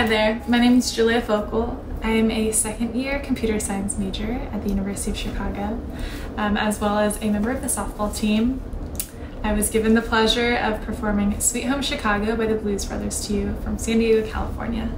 Hi there, my name is Julia Fokel. I am a second-year computer science major at the University of Chicago, as well as a member of the softball team. I was given the pleasure of performing Sweet Home Chicago by the Blues Brothers to you from San Diego, California.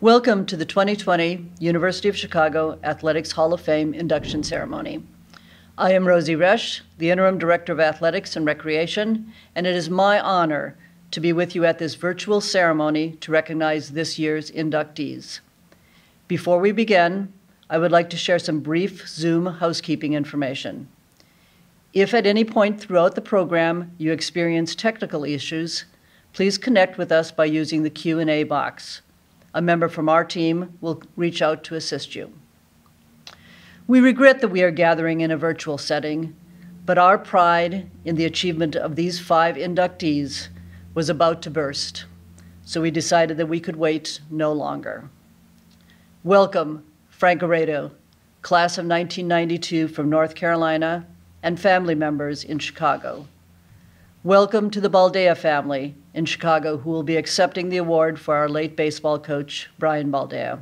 Welcome to the 2020 University of Chicago Athletics Hall of Fame induction ceremony. I am Rosie Resch, the Interim Director of Athletics and Recreation, and it is my honor to be with you at this virtual ceremony to recognize this year's inductees. Before we begin, I would like to share some brief Zoom housekeeping information. If at any point throughout the program you experience technical issues, please connect with us by using the Q&A box. A member from our team will reach out to assist you. We regret that we are gathering in a virtual setting, but our pride in the achievement of these 5 inductees was about to burst, so we decided that we could wait no longer. Welcome, Frank Arado, class of 1992 from North Carolina, and family members in Chicago. Welcome to the Baldea family in Chicago, who will be accepting the award for our late baseball coach, Brian Baldea.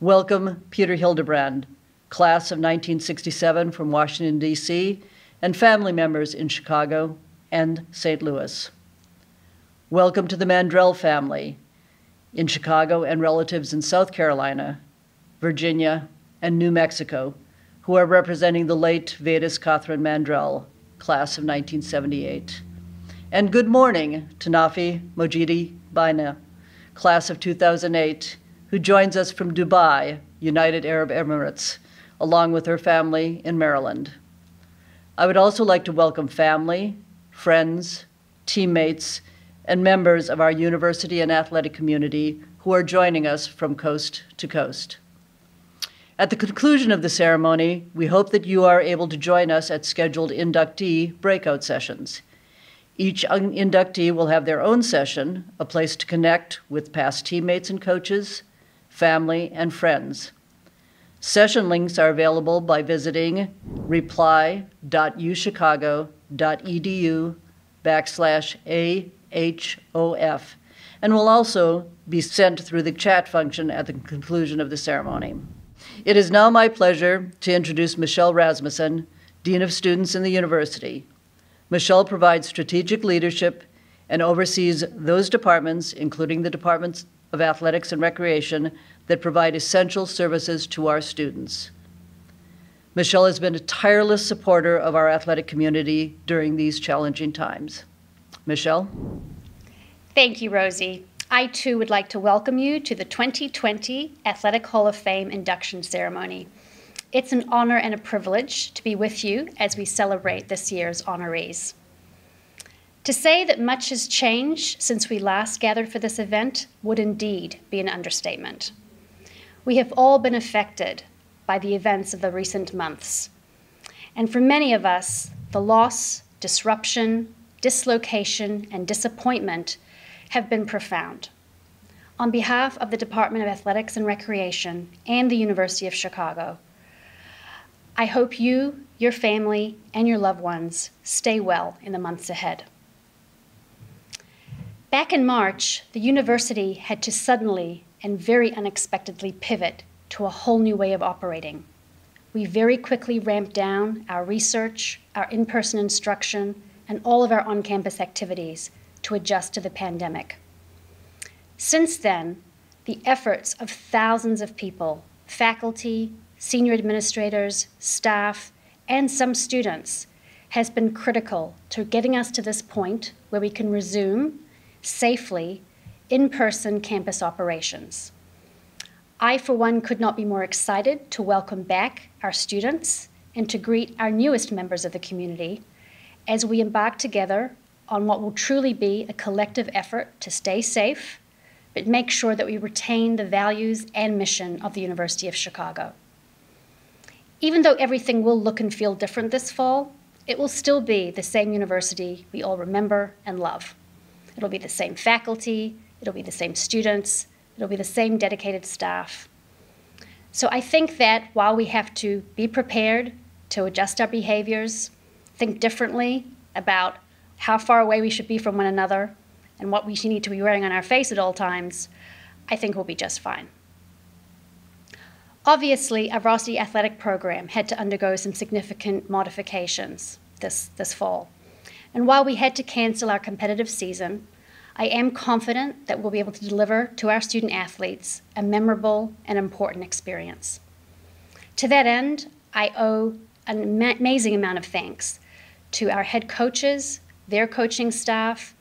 Welcome, Peter Hildebrand, class of 1967 from Washington, D.C., and family members in Chicago and St. Louis. Welcome to the Mandrell family in Chicago and relatives in South Carolina, Virginia, and New Mexico, who are representing the late Vadis Catherine Mandrell, class of 1978. And good morning to Nofisatu Mojidi-Bayna, class of 2008, who joins us from Dubai, United Arab Emirates, along with her family in Maryland. I would also like to welcome family, friends, teammates, and members of our university and athletic community who are joining us from coast to coast. At the conclusion of the ceremony, we hope that you are able to join us at scheduled inductee breakout sessions. Each inductee will have their own session, a place to connect with past teammates and coaches, family, and friends. Session links are available by visiting reply.uchicago.edu/AHOF, and will also be sent through the chat function at the conclusion of the ceremony. It is now my pleasure to introduce Michelle Rasmussen, Dean of Students in the University. Michelle provides strategic leadership and oversees those departments, including the Departments of Athletics and Recreation, that provide essential services to our students. Michelle has been a tireless supporter of our athletic community during these challenging times. Michelle? Thank you, Rosie. I, too, would like to welcome you to the 2020 Athletic Hall of Fame induction ceremony. It's an honor and a privilege to be with you as we celebrate this year's honorees. To say that much has changed since we last gathered for this event would indeed be an understatement. We have all been affected by the events of the recent months. And for many of us, the loss, disruption, dislocation, and disappointment have been profound. On behalf of the Department of Athletics and Recreation and the University of Chicago, I hope you, your family, and your loved ones stay well in the months ahead. Back in March, the university had to suddenly and very unexpectedly pivot to a whole new way of operating. We very quickly ramped down our research, our in-person instruction, and all of our on-campus activities to adjust to the pandemic. Since then, the efforts of thousands of people, faculty, senior administrators, staff, and some students, has been critical to getting us to this point where we can resume safely in-person campus operations. I, for one, could not be more excited to welcome back our students and to greet our newest members of the community as we embark together on what will truly be a collective effort to stay safe, but make sure that we retain the values and mission of the University of Chicago. Even though everything will look and feel different this fall, it will still be the same university we all remember and love. It'll be the same faculty, it'll be the same students, it'll be the same dedicated staff. So I think that while we have to be prepared to adjust our behaviors, think differently about how far away we should be from one another, and what we need to be wearing on our face at all times, I think we'll be just fine. Obviously, our varsity athletic program had to undergo some significant modifications this fall. And while we had to cancel our competitive season, I am confident that we'll be able to deliver to our student athletes a memorable and important experience. To that end, I owe an amazing amount of thanks to our head coaches, their coaching staff,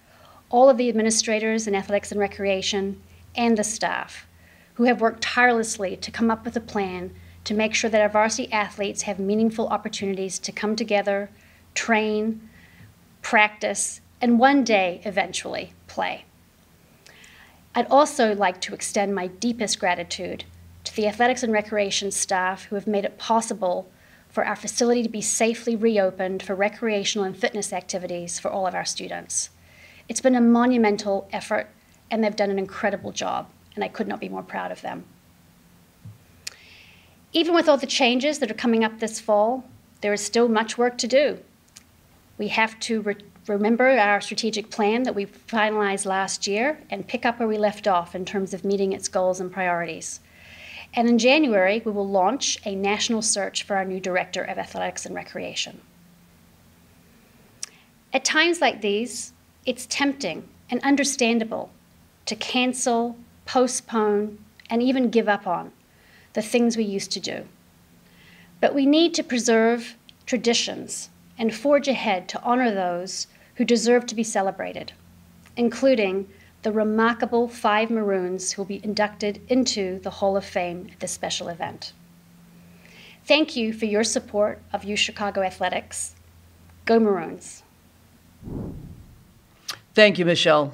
all of the administrators in athletics and recreation, and the staff, who have worked tirelessly to come up with a plan to make sure that our varsity athletes have meaningful opportunities to come together, train, practice, and one day, eventually, play. I'd also like to extend my deepest gratitude to the Athletics and Recreation staff who have made it possible for our facility to be safely reopened for recreational and fitness activities for all of our students. It's been a monumental effort, and they've done an incredible job, and I could not be more proud of them. Even with all the changes that are coming up this fall, there is still much work to do. We have to remember our strategic plan that we finalized last year and pick up where we left off in terms of meeting its goals and priorities. And in January, we will launch a national search for our new Director of Athletics and Recreation. At times like these, it's tempting and understandable to cancel, postpone, and even give up on the things we used to do. But we need to preserve traditions and forge ahead to honor those who deserve to be celebrated, including the remarkable 5 Maroons who will be inducted into the Hall of Fame at this special event. Thank you for your support of UChicago Athletics. Go Maroons. Thank you, Michelle.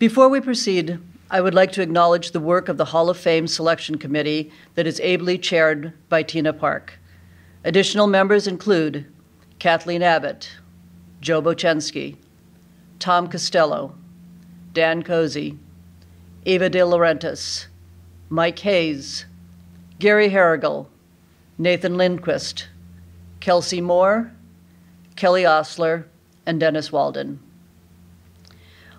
Before we proceed, I would like to acknowledge the work of the Hall of Fame Selection Committee that is ably chaired by Tina Park. Additional members include Kathleen Abbott, Joe Bochensky, Tom Costello, Dan Cozy, Eva De Laurentiis, Mike Hayes, Gary Harrigal, Nathan Lindquist, Kelsey Moore, Kelly Osler, and Dennis Walden.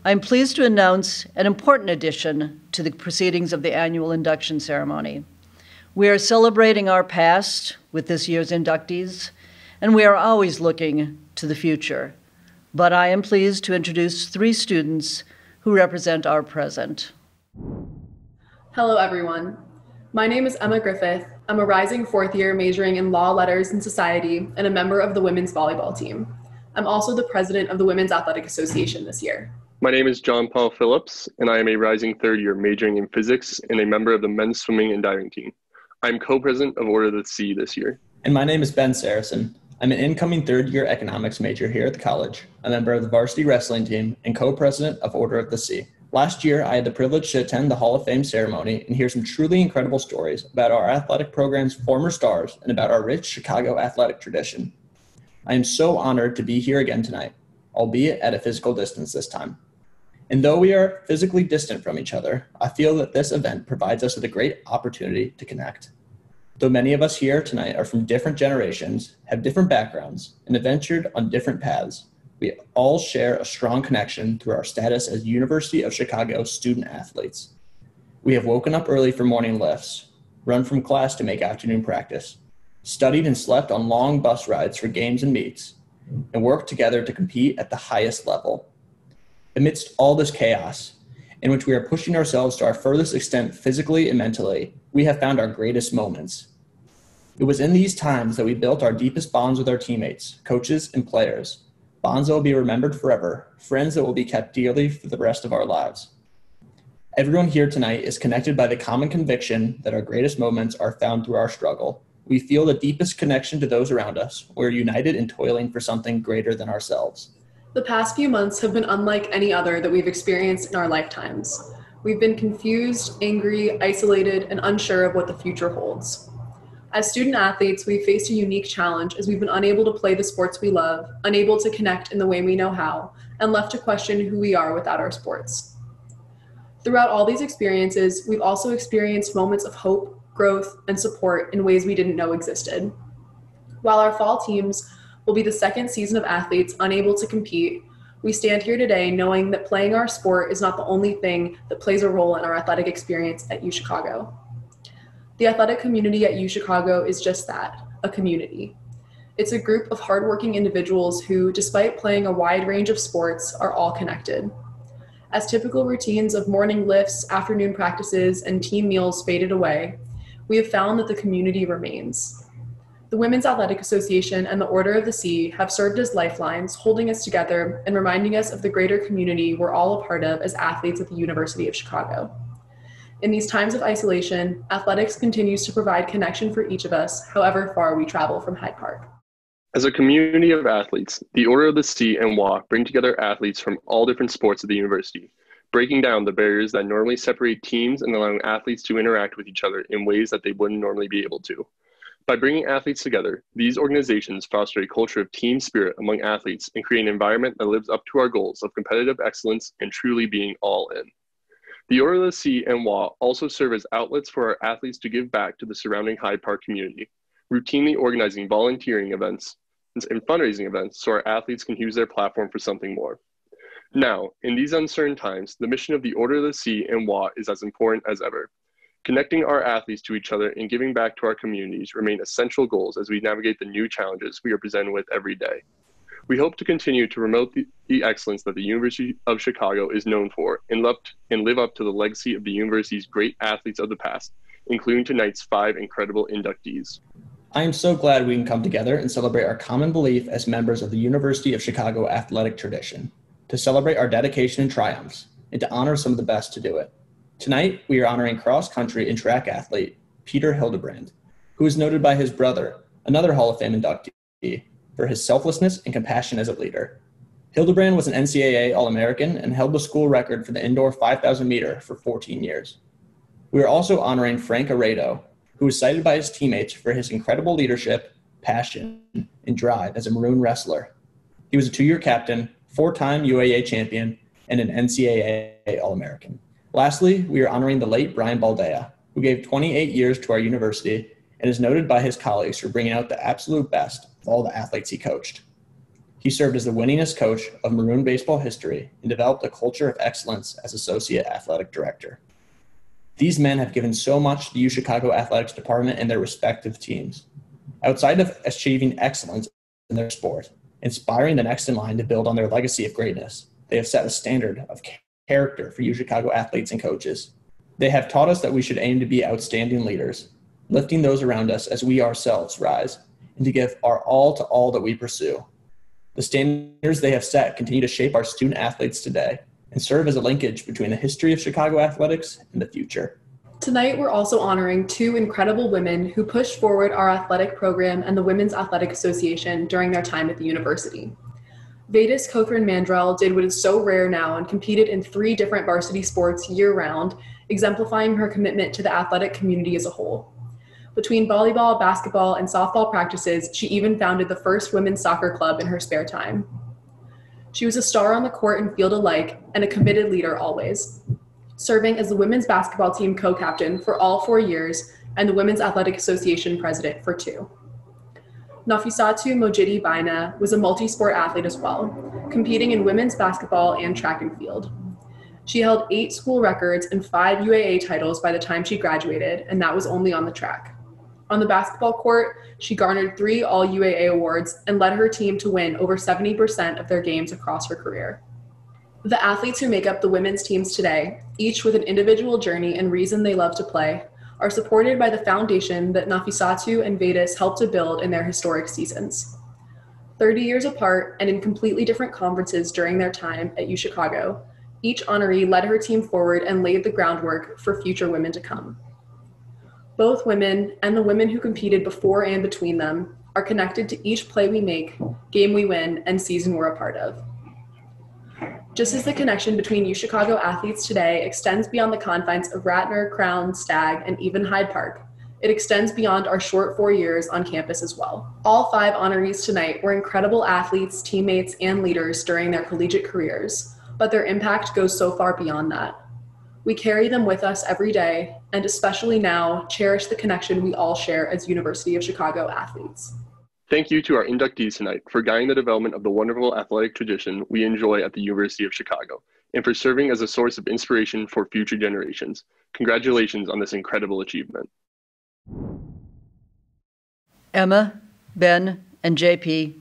I'm pleased to announce an important addition to the proceedings of the annual induction ceremony. We are celebrating our past with this year's inductees, and we are always looking to the future. But I am pleased to introduce 3 students who represent our present. Hello, everyone. My name is Emma Griffith. I'm a rising 4th year majoring in law, letters, and society, and a member of the women's volleyball team. I'm also the president of the Women's Athletic Association this year. My name is John Paul Phillips, and I am a rising 3rd year majoring in physics and a member of the men's swimming and diving team. I'm co-president of Order of the Sea this year. And my name is Ben Saracen. I'm an incoming 3rd year economics major here at the college, a member of the varsity wrestling team, and co-president of Order of the Sea. Last year, I had the privilege to attend the Hall of Fame ceremony and hear some truly incredible stories about our athletic program's former stars and about our rich Chicago athletic tradition. I am so honored to be here again tonight, albeit at a physical distance this time. And though we are physically distant from each other, I feel that this event provides us with a great opportunity to connect. Though many of us here tonight are from different generations, have different backgrounds, and have ventured on different paths, we all share a strong connection through our status as University of Chicago student athletes. We have woken up early for morning lifts, run from class to make afternoon practice, studied and slept on long bus rides for games and meets, and worked together to compete at the highest level. Amidst all this chaos, in which we are pushing ourselves to our furthest extent physically and mentally, we have found our greatest moments. It was in these times that we built our deepest bonds with our teammates, coaches, and players, bonds that will be remembered forever, friends that will be kept dearly for the rest of our lives. Everyone here tonight is connected by the common conviction that our greatest moments are found through our struggle. We feel the deepest connection to those around us. We're united in toiling for something greater than ourselves. The past few months have been unlike any other that we've experienced in our lifetimes. We've been confused, angry, isolated, and unsure of what the future holds. As student athletes, we've faced a unique challenge as we've been unable to play the sports we love, unable to connect in the way we know how, and left to question who we are without our sports. Throughout all these experiences, we've also experienced moments of hope, growth, and support in ways we didn't know existed. While our fall teams will be the 2nd season of athletes unable to compete, we stand here today knowing that playing our sport is not the only thing that plays a role in our athletic experience at UChicago. The athletic community at UChicago is just that, a community. It's a group of hardworking individuals who, despite playing a wide range of sports, are all connected. As typical routines of morning lifts, afternoon practices, and team meals faded away, we have found that the community remains. The Women's Athletic Association and the Order of the Sea have served as lifelines, holding us together and reminding us of the greater community we're all a part of as athletes at the University of Chicago. In these times of isolation, athletics continues to provide connection for each of us, however far we travel from Hyde Park. As a community of athletes, the Order of the Sea and WA bring together athletes from all different sports at the university, breaking down the barriers that normally separate teams and allowing athletes to interact with each other in ways that they wouldn't normally be able to. By bringing athletes together, these organizations foster a culture of team spirit among athletes and create an environment that lives up to our goals of competitive excellence and truly being all in. The Order of the Sea and WA also serve as outlets for our athletes to give back to the surrounding Hyde Park community, routinely organizing volunteering events and fundraising events so our athletes can use their platform for something more. Now, in these uncertain times, the mission of the Order of the Sea and WA is as important as ever. Connecting our athletes to each other and giving back to our communities remain essential goals as we navigate the new challenges we are presented with every day. We hope to continue to promote the excellence that the University of Chicago is known for and live up to the legacy of the university's great athletes of the past, including tonight's 5 incredible inductees. I am so glad we can come together and celebrate our common belief as members of the University of Chicago athletic tradition, to celebrate our dedication and triumphs, and to honor some of the best to do it. Tonight, we are honoring cross-country and track athlete Peter Hildebrand, who is noted by his brother, another Hall of Fame inductee, for his selflessness and compassion as a leader. Hildebrand was an NCAA All-American and held the school record for the indoor 5,000 meter for 14 years. We are also honoring Frank Arado, who was cited by his teammates for his incredible leadership, passion, and drive as a Maroon wrestler. He was a 2-year captain, 4-time UAA champion, and an NCAA All-American. Lastly, we are honoring the late Brian Baldea, who gave 28 years to our university and is noted by his colleagues for bringing out the absolute best of all the athletes he coached. He served as the winningest coach of Maroon baseball history and developed a culture of excellence as associate athletic director. These men have given so much to the UChicago Athletics Department and their respective teams. Outside of achieving excellence in their sport, inspiring the next in line to build on their legacy of greatness, they have set a standard of character for UChicago athletes and coaches. They have taught us that we should aim to be outstanding leaders, lifting those around us as we ourselves rise, and to give our all to all that we pursue. The standards they have set continue to shape our student athletes today, and serve as a linkage between the history of Chicago athletics and the future. Tonight, we're also honoring 2 incredible women who pushed forward our athletic program and the Women's Athletic Association during their time at the university. Vadis Catherine Mandrell did what is so rare now and competed in 3 different varsity sports year-round, exemplifying her commitment to the athletic community as a whole. Between volleyball, basketball, and softball practices, she even founded the first women's soccer club in her spare time. She was a star on the court and field alike, and a committed leader always, serving as the women's basketball team co-captain for all 4 years and the Women's Athletic Association president for 2. Nofisatu Mojidi-Bayna was a multi-sport athlete as well, competing in women's basketball and track and field. She held 8 school records and 5 UAA titles by the time she graduated, and that was only on the track. On the basketball court, she garnered 3 All-UAA awards and led her team to win over 70% of their games across her career. The athletes who make up the women's teams today, each with an individual journey and reason they love to play, are supported by the foundation that Nofisatu and Vadis helped to build in their historic seasons. 30 years apart and in completely different conferences during their time at UChicago, each honoree led her team forward and laid the groundwork for future women to come. Both women and the women who competed before and between them are connected to each play we make, game we win, and season we're a part of. Just as the connection between UChicago athletes today extends beyond the confines of Radnor, Crown, Stagg, and even Hyde Park, it extends beyond our short 4 years on campus as well. All 5 honorees tonight were incredible athletes, teammates, and leaders during their collegiate careers, but their impact goes so far beyond that. We carry them with us every day, and especially now, cherish the connection we all share as University of Chicago athletes. Thank you to our inductees tonight for guiding the development of the wonderful athletic tradition we enjoy at the University of Chicago, and for serving as a source of inspiration for future generations. Congratulations on this incredible achievement. Emma, Ben, and JP,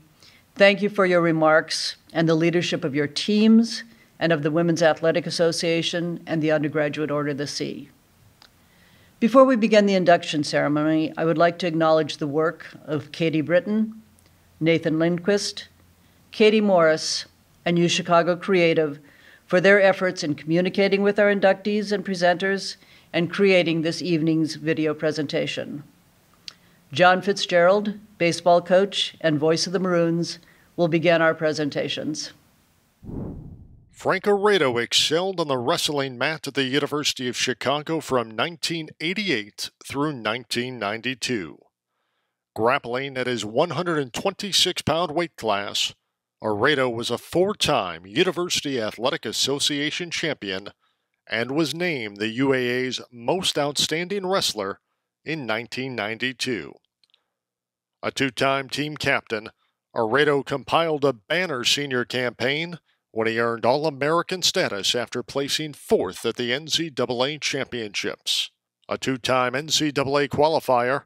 thank you for your remarks and the leadership of your teams, and of the Women's Athletic Association and the Undergraduate Order of the Sea. Before we begin the induction ceremony, I would like to acknowledge the work of Katie Britton, Nathan Lindquist, Katie Morris, and UChicago Creative for their efforts in communicating with our inductees and presenters and creating this evening's video presentation. John Fitzgerald, baseball coach and voice of the Maroons, will begin our presentations. Frank Arado excelled on the wrestling mat at the University of Chicago from 1988 through 1992. Grappling at his 126-pound weight class, Arado was a four-time University Athletic Association champion and was named the UAA's Most Outstanding Wrestler in 1992. A two-time team captain, Arado compiled a banner senior campaign when he earned All-American status after placing fourth at the NCAA Championships. A two-time NCAA qualifier,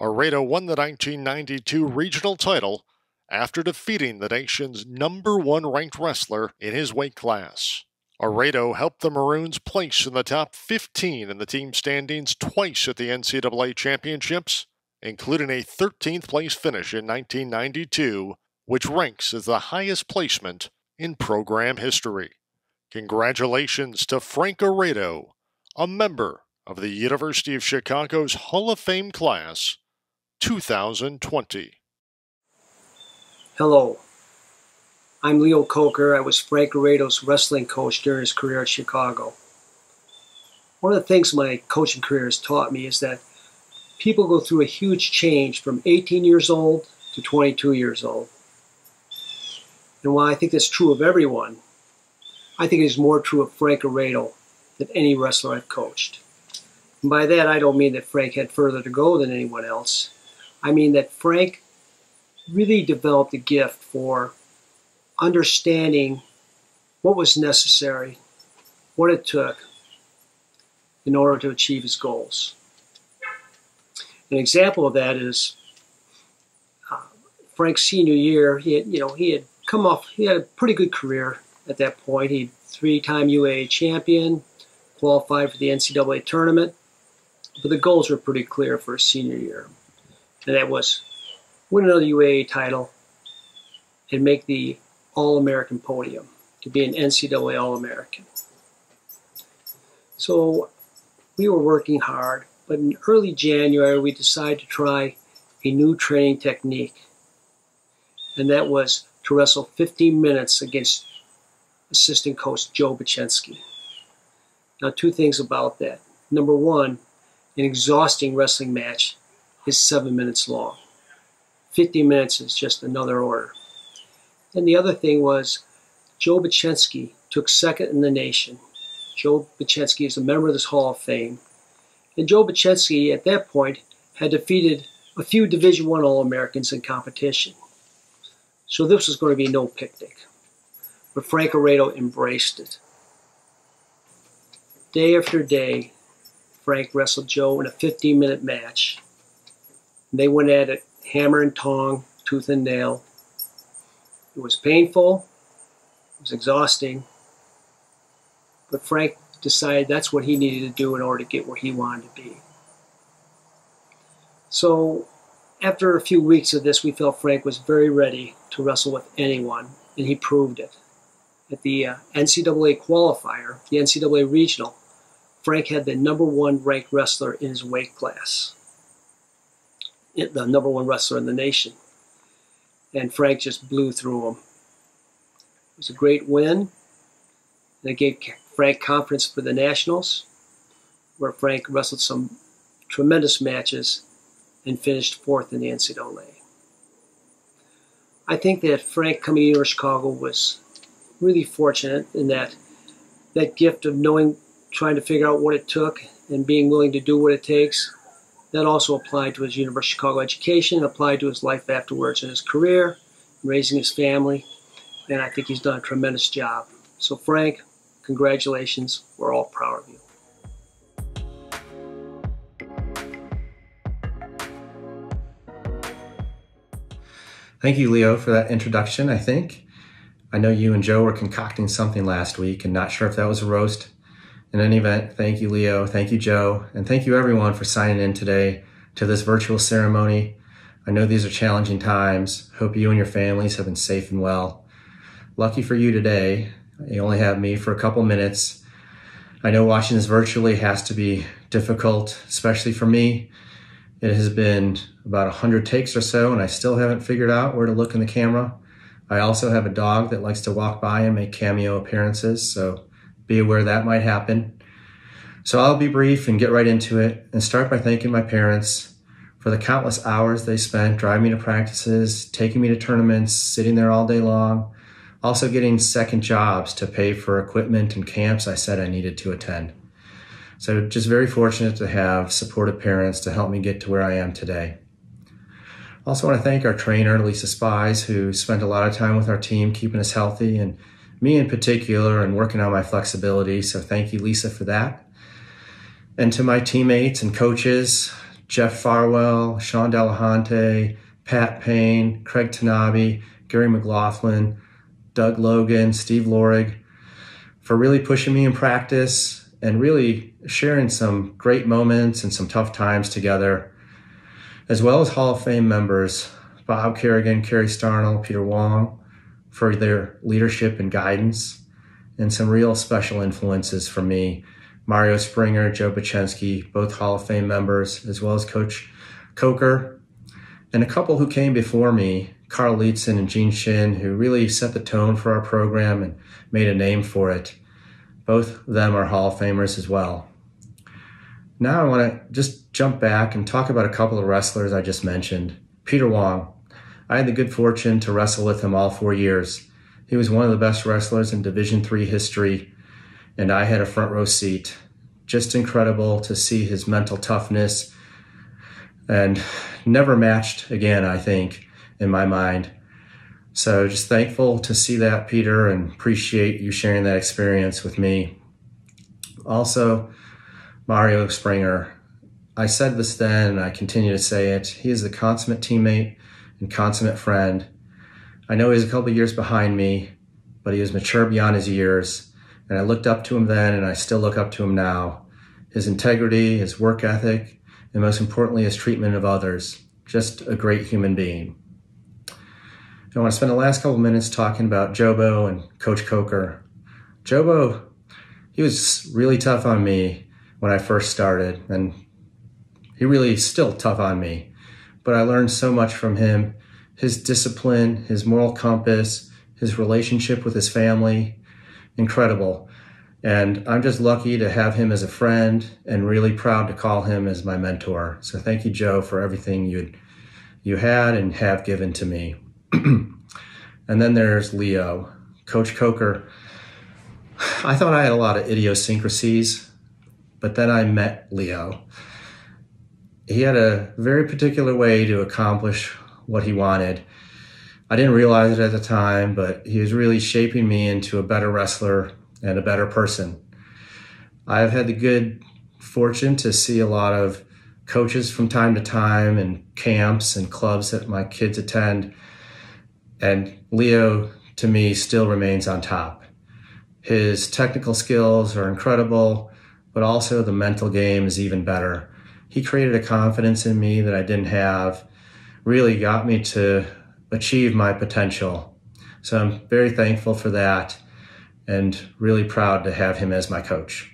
Arado won the 1992 regional title after defeating the nation's #1 ranked wrestler in his weight class. Arado helped the Maroons place in the top 15 in the team standings twice at the NCAA Championships, including a 13th place finish in 1992, which ranks as the highest placement in program history. Congratulations to Frank Arado, a member of the University of Chicago's Hall of Fame Class 2020. Hello, I'm Leo Coker. I was Frank Arado's wrestling coach during his career at Chicago. One of the things my coaching career has taught me is that people go through a huge change from 18 years old to 22 years old. And while I think that's true of everyone, I think it is more true of Frank Arado than any wrestler I've coached. And by that, I don't mean that Frank had further to go than anyone else. I mean that Frank really developed a gift for understanding what was necessary, what it took in order to achieve his goals. An example of that is Frank's senior year. He had a pretty good career at that point. He three-time UAA champion, qualified for the NCAA tournament, but the goals were pretty clear for his senior year, and that was win another UAA title and make the All-American podium to be an NCAA All-American. So we were working hard, but in early January we decided to try a new training technique, and that was to wrestle 15 minutes against assistant coach Joe Bochensky. Now, two things about that. Number one, an exhausting wrestling match is 7 minutes long. 15 minutes is just another order. And the other thing was Joe Bochensky took second in the nation. Joe Bochensky is a member of this Hall of Fame. And Joe Bochensky, at that point, had defeated a few Division I All-Americans in competition. So this was going to be no picnic, but Frank Arado embraced it. Day after day, Frank wrestled Joe in a 15-minute match. They went at it hammer and tong, tooth and nail. It was painful, it was exhausting, but Frank decided that's what he needed to do in order to get where he wanted to be. So after a few weeks of this, we felt Frank was very ready to wrestle with anyone, and he proved it. At the NCAA qualifier, the NCAA regional, Frank had the #1 ranked wrestler in his weight class, the #1 wrestler in the nation. And Frank just blew through him. It was a great win, and it gave Frank confidence for the Nationals, where Frank wrestled some tremendous matches and finished fourth in the NCAA. I think that Frank coming to the University of Chicago was really fortunate in that gift of knowing, trying to figure out what it took and being willing to do what it takes, that also applied to his University of Chicago education, applied to his life afterwards and his career, raising his family, and I think he's done a tremendous job. So Frank, congratulations, we're all proud of you. Thank you, Leo, for that introduction, I think. I know you and Joe were concocting something last week and not sure if that was a roast. In any event, thank you, Leo, thank you, Joe, and thank you everyone for signing in today to this virtual ceremony. I know these are challenging times. Hope you and your families have been safe and well. Lucky for you today, you only have me for a couple minutes. I know watching this virtually has to be difficult, especially for me. It has been about 100 takes or so, and I still haven't figured out where to look in the camera. I also have a dog that likes to walk by and make cameo appearances, so be aware that might happen. So I'll be brief and get right into it and start by thanking my parents for the countless hours they spent driving me to practices, taking me to tournaments, sitting there all day long, also getting second jobs to pay for equipment and camps I said I needed to attend. So just very fortunate to have supportive parents to help me get to where I am today. Also want to thank our trainer, Lisa Spies, who spent a lot of time with our team keeping us healthy, and me in particular, and working on my flexibility. So thank you, Lisa, for that. And to my teammates and coaches, Jeff Farwell, Sean Delahante, Pat Payne, Craig Tanabe, Gary McLaughlin, Doug Logan, Steve Lorig, for really pushing me in practice and really sharing some great moments and some tough times together, as well as Hall of Fame members, Bob Kerrigan, Kerry Starnell, Peter Wong, for their leadership and guidance, and some real special influences for me, Mario Springer, Joe Bochensky, both Hall of Fame members, as well as Coach Coker, and a couple who came before me, Carl Leetson and Gene Shin, who really set the tone for our program and made a name for it. Both of them are Hall of Famers as well. Now I want to just jump back and talk about a couple of wrestlers I just mentioned. Peter Wong. I had the good fortune to wrestle with him all 4 years. He was one of the best wrestlers in Division III history, and I had a front row seat. Just incredible to see his mental toughness, and never matched again, I think, in my mind. So just thankful to see that, Peter, and appreciate you sharing that experience with me. Also, Mario Springer. I said this then, and I continue to say it. He is the consummate teammate and consummate friend. I know he's a couple years behind me, but he is mature beyond his years. And I looked up to him then, and I still look up to him now. His integrity, his work ethic, and most importantly, his treatment of others. Just a great human being. I want to spend the last couple minutes talking about Jobo and Coach Coker. Jobo, he was really tough on me when I first started, and he really is still tough on me, but I learned so much from him. His discipline, his moral compass, his relationship with his family, incredible. And I'm just lucky to have him as a friend and really proud to call him as my mentor. So thank you, Joe, for everything you had and have given to me. And then there's Leo, Coach Coker. I thought I had a lot of idiosyncrasies, but then I met Leo. He had a very particular way to accomplish what he wanted. I didn't realize it at the time, but he was really shaping me into a better wrestler and a better person. I've had the good fortune to see a lot of coaches from time to time and camps and clubs that my kids attend. And Leo, to me, still remains on top. His technical skills are incredible, but also the mental game is even better. He created a confidence in me that I didn't have, really got me to achieve my potential. So I'm very thankful for that and really proud to have him as my coach.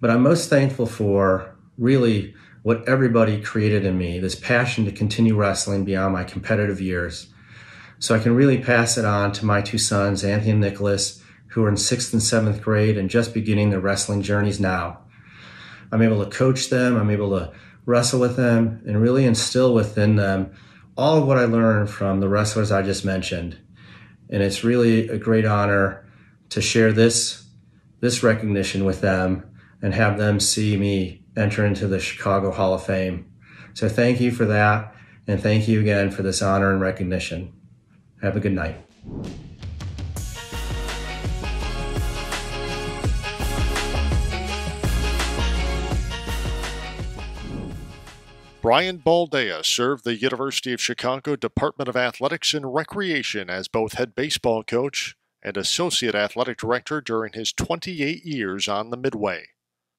But I'm most thankful for really what everybody created in me, this passion to continue wrestling beyond my competitive years. So I can really pass it on to my two sons, Anthony and Nicholas, who are in 6th and 7th grade and just beginning their wrestling journeys now. I'm able to coach them, I'm able to wrestle with them, and really instill within them all of what I learned from the wrestlers I just mentioned. And it's really a great honor to share this recognition with them and have them see me enter into the Chicago Hall of Fame. So thank you for that, and thank you again for this honor and recognition. Have a good night. Brian Baldea served the University of Chicago Department of Athletics and Recreation as both head baseball coach and associate athletic director during his 28 years on the Midway.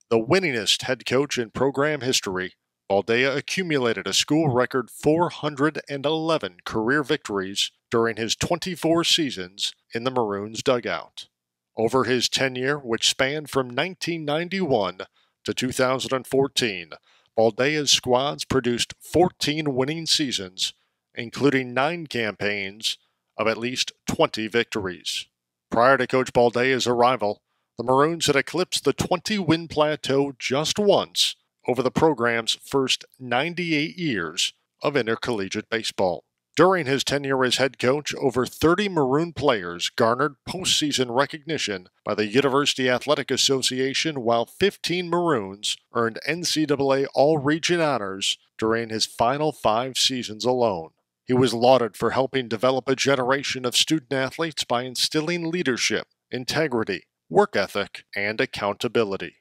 The winningest head coach in program history, Baldea accumulated a school record 411 career victories during his 24 seasons in the Maroons' dugout. Over his tenure, which spanned from 1991 to 2014, Baldea's squads produced 14 winning seasons, including 9 campaigns of at least 20 victories. Prior to Coach Baldea's arrival, the Maroons had eclipsed the 20-win plateau just once over the program's first 98 years of intercollegiate baseball. During his tenure as head coach, over 30 Maroon players garnered postseason recognition by the University Athletic Association, while 15 Maroons earned NCAA All-Region honors during his final 5 seasons alone. He was lauded for helping develop a generation of student-athletes by instilling leadership, integrity, work ethic, and accountability.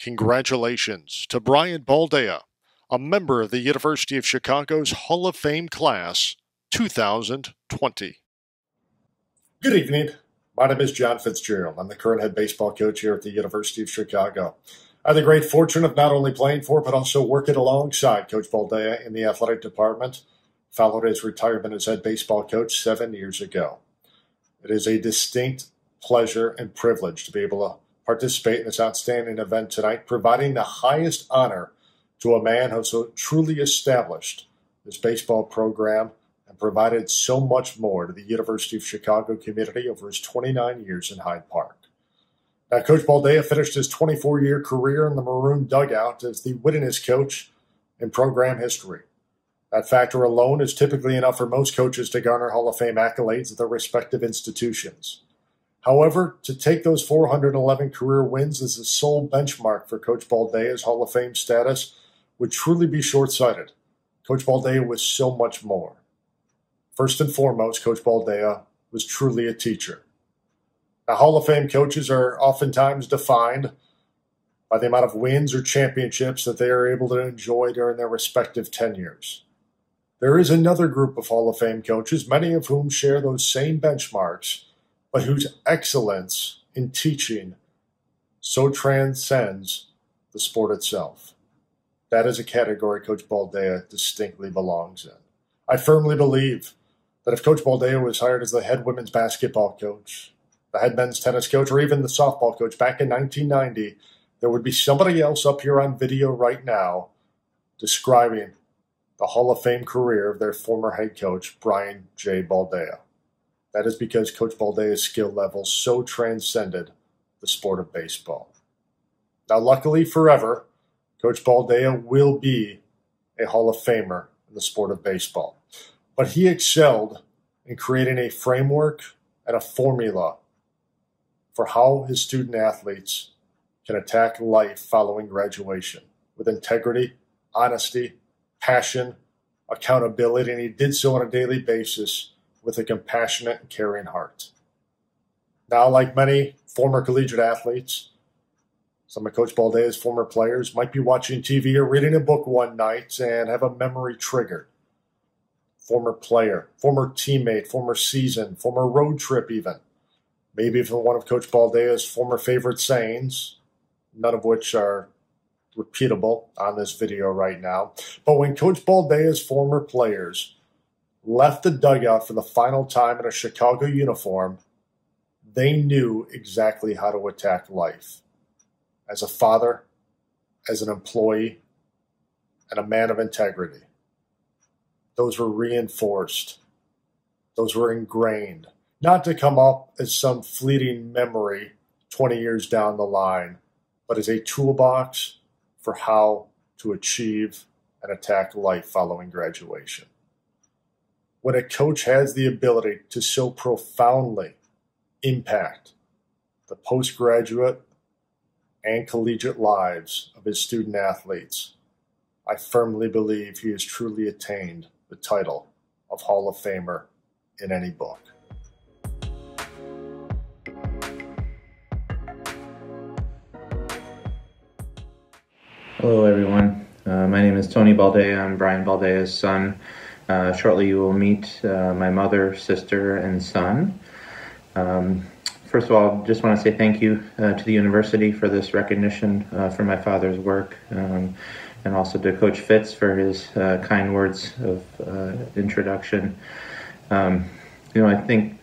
Congratulations to Brian Baldea, a member of the University of Chicago's Hall of Fame class, 2020. Good evening. My name is John Fitzgerald. I'm the current head baseball coach here at the University of Chicago. I had the great fortune of not only playing for, but also working alongside Coach Baldea in the athletic department, followed his retirement as head baseball coach 7 years ago. It is a distinct pleasure and privilege to be able to participate in this outstanding event tonight, providing the highest honor to a man who so truly established this baseball program and provided so much more to the University of Chicago community over his 29 years in Hyde Park. Now, Coach Baldea finished his 24-year career in the Maroon dugout as the winningest coach in program history. That factor alone is typically enough for most coaches to garner Hall of Fame accolades at their respective institutions. However, to take those 411 career wins as the sole benchmark for Coach Baldea's Hall of Fame status would truly be short-sighted. Coach Baldea was so much more. First and foremost, Coach Baldea was truly a teacher. Now, Hall of Fame coaches are oftentimes defined by the amount of wins or championships that they are able to enjoy during their respective tenures. There is another group of Hall of Fame coaches, many of whom share those same benchmarks, but whose excellence in teaching so transcends the sport itself. That is a category Coach Baldea distinctly belongs in. I firmly believe that if Coach Baldea was hired as the head women's basketball coach, the head men's tennis coach, or even the softball coach back in 1990, there would be somebody else up here on video right now describing the Hall of Fame career of their former head coach, Brian J. Baldea. That is because Coach Baldea's skill level so transcended the sport of baseball. Now, luckily forever, Coach Baldea will be a Hall of Famer in the sport of baseball. But he excelled in creating a framework and a formula for how his student athletes can attack life following graduation with integrity, honesty, passion, accountability, and he did so on a daily basis with a compassionate and caring heart. Now, like many former collegiate athletes, some of Coach Baldea's former players might be watching TV or reading a book one night and have a memory triggered. Former player, former teammate, former season, former road trip even. Maybe from one of Coach Baldea's former favorite sayings, none of which are repeatable on this video right now. But when Coach Baldea's former players left the dugout for the final time in a Chicago uniform, they knew exactly how to attack life. As a father, as an employee, and a man of integrity. Those were reinforced. Those were ingrained. Not to come up as some fleeting memory 20 years down the line, but as a toolbox for how to achieve and attack life following graduation. When a coach has the ability to so profoundly impact the postgraduate and collegiate lives of his student athletes, I firmly believe he has truly attained the title of Hall of Famer in any book. Hello, everyone. My name is Tony Baldea. I'm Brian Baldea's son. Shortly you will meet my mother, sister, and son. First of all, just want to say thank you to the university for this recognition for my father's work, and also to Coach Fitz for his kind words of introduction. You know, I think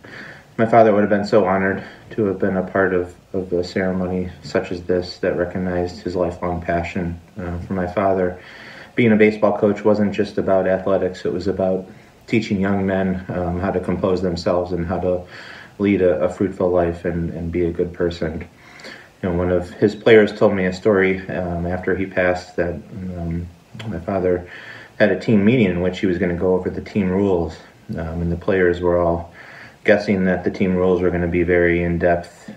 my father would have been so honored to have been a part of a ceremony such as this that recognized his lifelong passion for my father. being a baseball coach wasn't just about athletics. It was about teaching young men how to compose themselves and how to lead a fruitful life and be a good person. You know, one of his players told me a story after he passed that my father had a team meeting in which he was going to go over the team rules, and the players were all guessing that the team rules were going to be very in-depth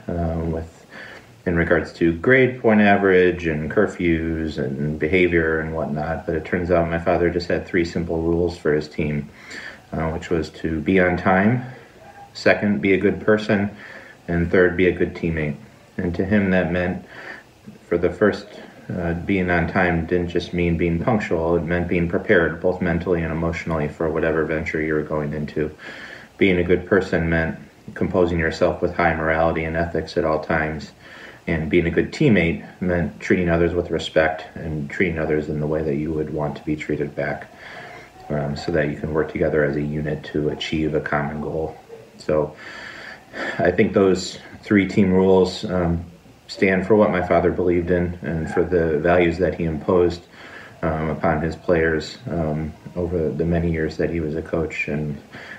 in regards to grade point average and curfews and behavior and whatnot. But it turns out my father just had three simple rules for his team, which was to be on time, second, be a good person, and third, be a good teammate. And to him that meant, for the first, being on time didn't just mean being punctual, it meant being prepared both mentally and emotionally for whatever venture you were going into. Being a good person meant composing yourself with high morality and ethics at all times. And being a good teammate meant treating others with respect and treating others in the way that you would want to be treated back, so that you can work together as a unit to achieve a common goal. So I think those three team rules stand for what my father believed in and for the values that he imposed upon his players over the many years that he was a coach, and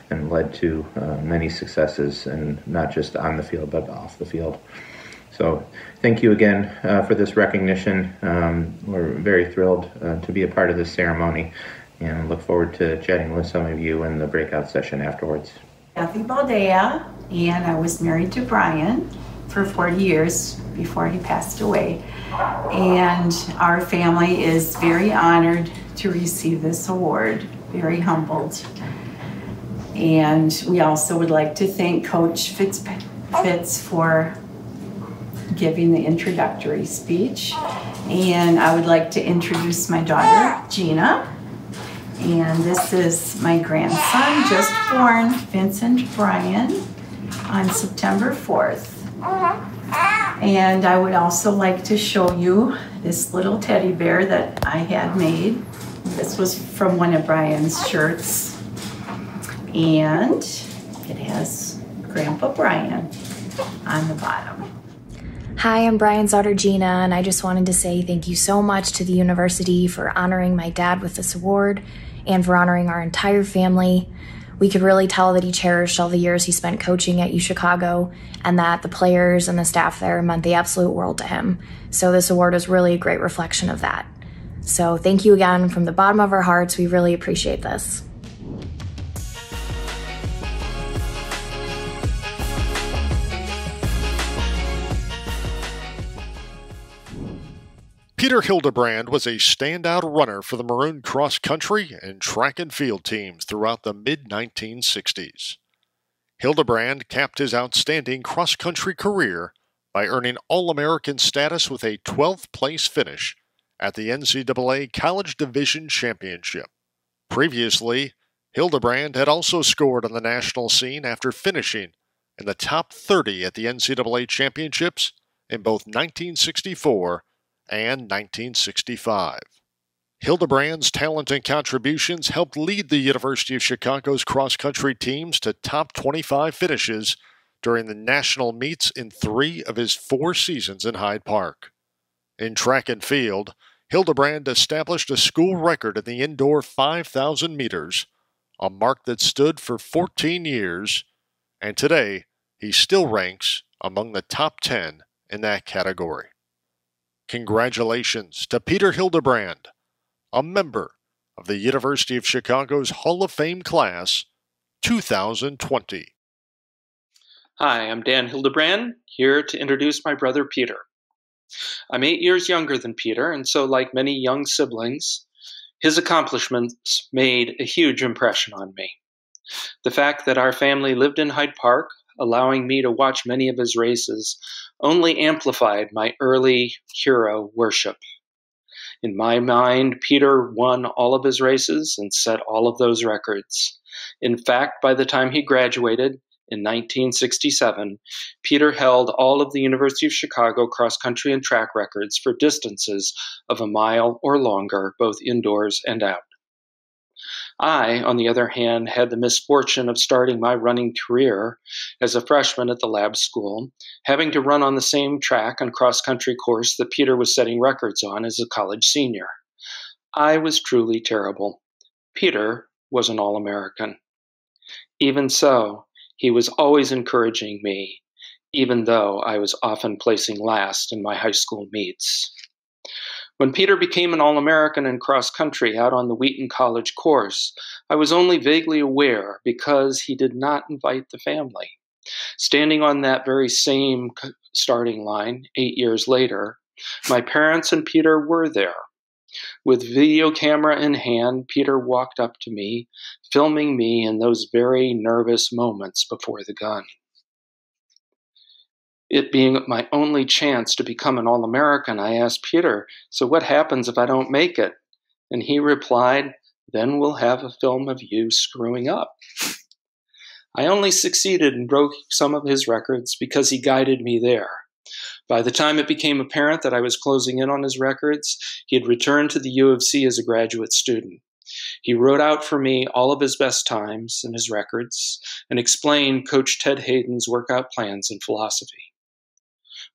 led to many successes, and not just on the field but off the field. So thank you again for this recognition. We're very thrilled to be a part of this ceremony, and look forward to chatting with some of you in the breakout session afterwards. Kathy Baldea, and I was married to Brian for 40 years before he passed away. And our family is very honored to receive this award, very humbled. And we also would like to thank Coach Fitz for giving the introductory speech. And I would like to introduce my daughter, Gina. And this is my grandson, just born, Vincent Bryan, on September 4th. And I would also like to show you this little teddy bear that I had made. This was from one of Brian's shirts. And it has Grandpa Brian on the bottom. Hi, I'm Brian's daughter Gina, and I just wanted to say thank you so much to the university for honoring my dad with this award and for honoring our entire family. We could really tell that he cherished all the years he spent coaching at UChicago, and that the players and the staff there meant the absolute world to him. So this award is really a great reflection of that. So thank you again from the bottom of our hearts. We really appreciate this. Peter Hildebrand was a standout runner for the Maroon cross-country and track and field teams throughout the mid-1960s. Hildebrand capped his outstanding cross-country career by earning All-American status with a 12th-place finish at the NCAA College Division Championship. Previously, Hildebrand had also scored on the national scene after finishing in the top 30 at the NCAA Championships in both 1964 and 1965. Hildebrand's talent and contributions helped lead the University of Chicago's cross-country teams to top 25 finishes during the national meets in 3 of his 4 seasons in Hyde Park. In track and field, Hildebrand established a school record in the indoor 5,000 meters, a mark that stood for 14 years, and today he still ranks among the top 10 in that category. Congratulations to Peter Hildebrand, a member of the University of Chicago's Hall of Fame Class 2020. Hi, I'm Dan Hildebrand, here to introduce my brother Peter. I'm 8 years younger than Peter, and so like many young siblings, his accomplishments made a huge impression on me. The fact that our family lived in Hyde Park, allowing me to watch many of his races, only amplified my early hero worship. In my mind, Peter won all of his races and set all of those records. In fact, by the time he graduated in 1967, Peter held all of the University of Chicago cross-country and track records for distances of a mile or longer, both indoors and out. I, on the other hand, had the misfortune of starting my running career as a freshman at the lab school, having to run on the same track and cross-country course that Peter was setting records on as a college senior. I was truly terrible. Peter was an All-American. Even so, he was always encouraging me, even though I was often placing last in my high school meets. When Peter became an All-American in cross-country out on the Wheaton College course, I was only vaguely aware because he did not invite the family. Standing on that very same starting line 8 years later, my parents and Peter were there. With video camera in hand, Peter walked up to me, filming me in those very nervous moments before the gun. It being my only chance to become an All-American, I asked Peter, "So what happens if I don't make it?" And he replied, "Then we'll have a film of you screwing up." I only succeeded in breaking some of his records because he guided me there. By the time it became apparent that I was closing in on his records, he had returned to the U of C as a graduate student. He wrote out for me all of his best times and his records and explained Coach Ted Hayden's workout plans and philosophy.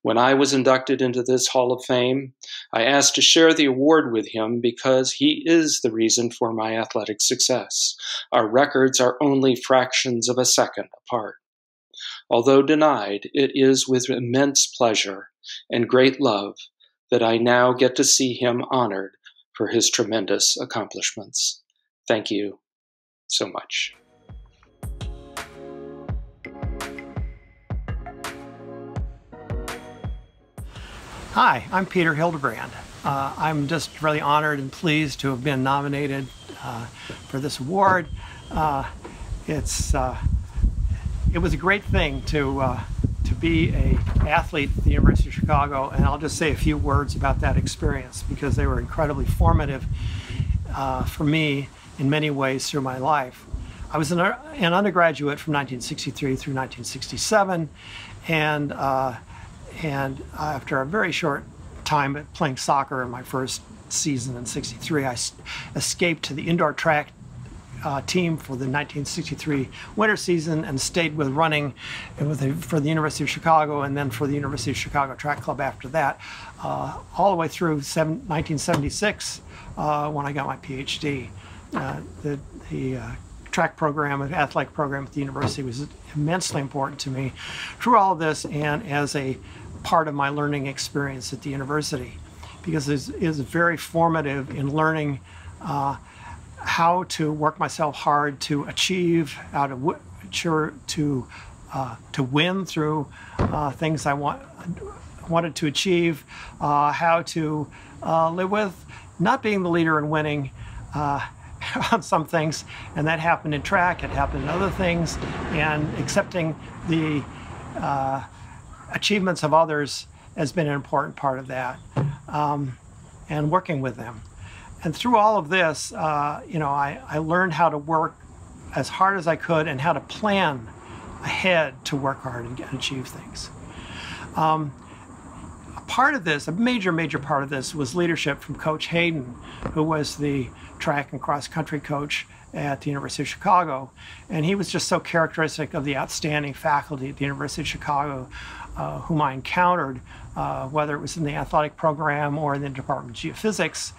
When I was inducted into this Hall of Fame, I asked to share the award with him because he is the reason for my athletic success. Our records are only fractions of a second apart. Although denied, it is with immense pleasure and great love that I now get to see him honored for his tremendous accomplishments. Thank you so much. Hi, I'm Peter Hildebrand. I'm just really honored and pleased to have been nominated for this award. It was a great thing to be an athlete at the University of Chicago, and I'll just say a few words about that experience because they were incredibly formative for me in many ways through my life. I was an undergraduate from 1963 through 1967, and after a very short time at playing soccer in my first season in 63, I escaped to the indoor track team for the 1963 winter season and stayed with running for the University of Chicago and then for the University of Chicago Track Club after that, all the way through 1976 when I got my PhD. The track program and athletic program at the university was immensely important to me through all of this and as a part of my learning experience at the university, because it is very formative in learning how to work myself hard to achieve, how to win through things I wanted to achieve, how to live with not being the leader and winning on some things, and that happened in track, it happened in other things, and accepting the achievements of others has been an important part of that, and working with them. And through all of this, you know, I learned how to work as hard as I could and how to plan ahead to work hard and achieve things. A part of this, a major part of this, was leadership from Coach Hayden, who was the track and cross-country coach at the University of Chicago. And he was just so characteristic of the outstanding faculty at the University of Chicago whom I encountered, whether it was in the athletic program or in the Department of Geophysics.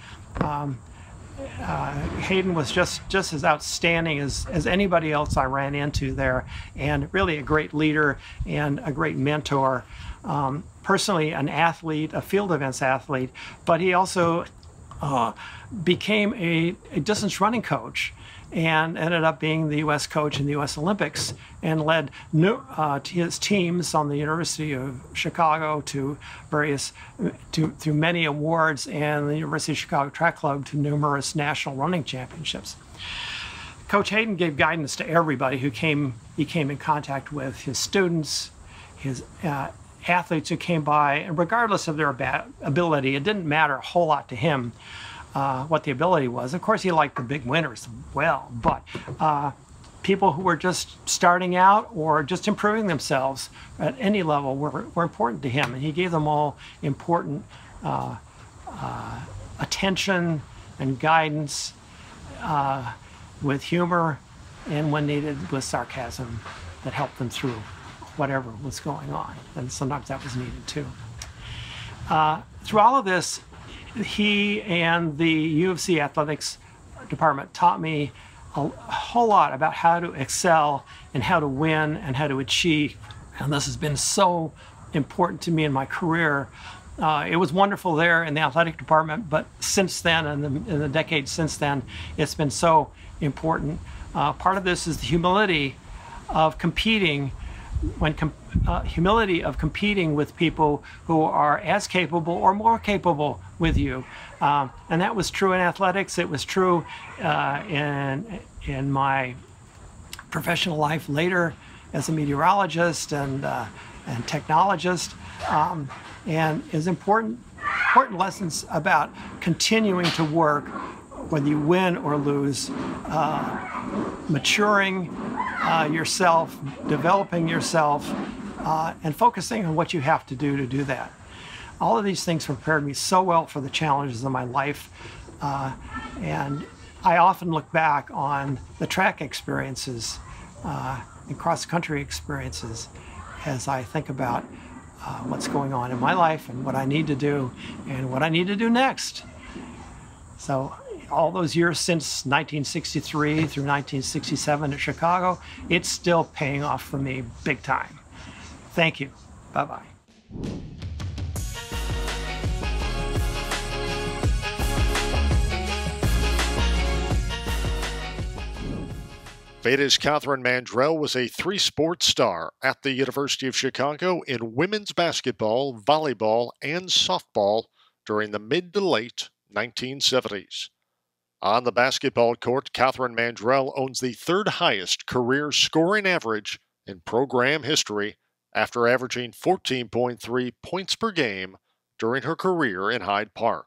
Hayden was just as outstanding as anybody else I ran into there, and really a great leader and a great mentor. Personally an athlete, a field events athlete, but he also became a distance running coach and ended up being the U.S. coach in the U.S. Olympics and led his teams on the University of Chicago to through many awards and the University of Chicago Track Club to numerous national running championships. Coach Hayden gave guidance to everybody who he came in contact with, his students, his athletes who came by, and regardless of their ability, it didn't matter a whole lot to him what the ability was. Of course, he liked the big winners well, but people who were just starting out or just improving themselves at any level were important to him, and he gave them all important attention and guidance with humor and, when needed, with sarcasm that helped them through whatever was going on, and sometimes that was needed too. Through all of this, he and the U of C athletics department taught me a whole lot about how to excel and how to win and how to achieve. And this has been so important to me in my career. It was wonderful there in the athletic department, but since then, in the decades since then, it's been so important. Part of this is the humility of competing, humility of competing with people who are as capable or more capable with you. And that was true in athletics. It was true in my professional life later as a meteorologist and technologist. And is important lessons about continuing to work whether you win or lose, maturing yourself, developing yourself, and focusing on what you have to do that. All of these things prepared me so well for the challenges of my life. And I often look back on the track experiences and cross-country experiences as I think about what's going on in my life and what I need to do and what I need to do next. So all those years since 1963 through 1967 at Chicago, it's still paying off for me big time. Thank you. Bye-bye. Vadis Catherine Mandrell was a three-sport star at the University of Chicago in women's basketball, volleyball, and softball during the mid to late 1970s. On the basketball court, Catherine Mandrell owns the third-highest career scoring average in program history after averaging 14.3 points per game during her career in Hyde Park.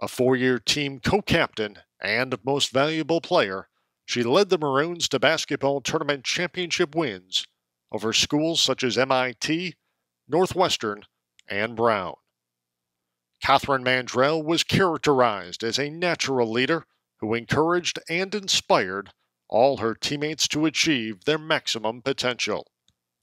A four-year team co-captain and most valuable player, she led the Maroons to basketball tournament championship wins over schools such as MIT, Northwestern, and Brown. Catherine Mandrell was characterized as a natural leader who encouraged and inspired all her teammates to achieve their maximum potential.